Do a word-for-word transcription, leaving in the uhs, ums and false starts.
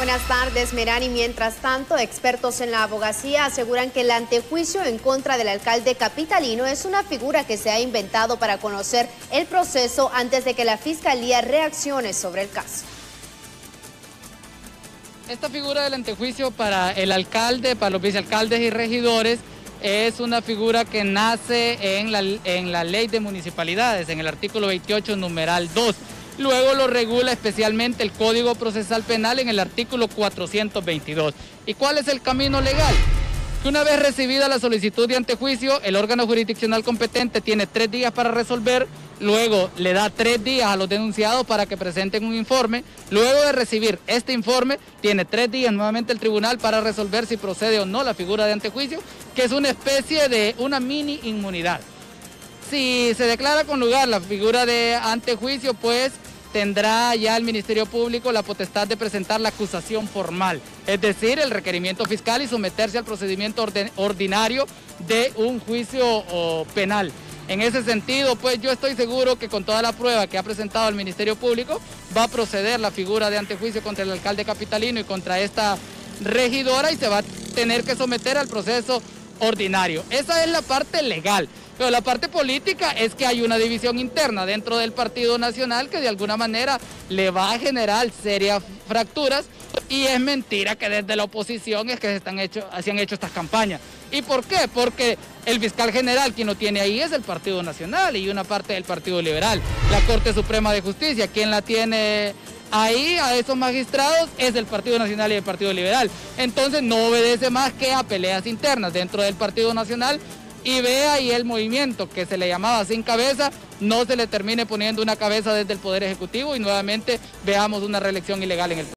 Buenas tardes, Merani. Mientras tanto, expertos en la abogacía aseguran que el antejuicio en contra del alcalde capitalino es una figura que se ha inventado para conocer el proceso antes de que la fiscalía reaccione sobre el caso. Esta figura del antejuicio para el alcalde, para los vicealcaldes y regidores, es una figura que nace en la, en la ley de municipalidades, en el artículo veintiocho, numeral dos. Luego lo regula especialmente el Código Procesal Penal en el artículo cuatrocientos veintidós. ¿Y cuál es el camino legal? Que una vez recibida la solicitud de antejuicio, el órgano jurisdiccional competente tiene tres días para resolver, luego le da tres días a los denunciados para que presenten un informe, luego de recibir este informe, tiene tres días nuevamente el tribunal para resolver si procede o no la figura de antejuicio, que es una especie de una mini inmunidad. Si se declara con lugar la figura de antejuicio, pues tendrá ya el Ministerio Público la potestad de presentar la acusación formal, es decir, el requerimiento fiscal y someterse al procedimiento orden, ordinario de un juicio o, penal. En ese sentido, pues yo estoy seguro que con toda la prueba que ha presentado el Ministerio Público va a proceder la figura de antejuicio contra el alcalde capitalino y contra esta regidora y se va a tener que someter al proceso ordinario. Esa es la parte legal. Pero la parte política es que hay una división interna dentro del Partido Nacional que de alguna manera le va a generar serias fracturas y es mentira que desde la oposición es que se, están hecho, se han hecho estas campañas. ¿Y por qué? Porque el fiscal general quien lo tiene ahí es el Partido Nacional y una parte del Partido Liberal. La Corte Suprema de Justicia, quien la tiene ahí a esos magistrados es el Partido Nacional y el Partido Liberal. Entonces no obedece más que a peleas internas dentro del Partido Nacional. Y vea y el movimiento que se le llamaba sin cabeza, no se le termine poniendo una cabeza desde el Poder Ejecutivo y nuevamente veamos una reelección ilegal en el país.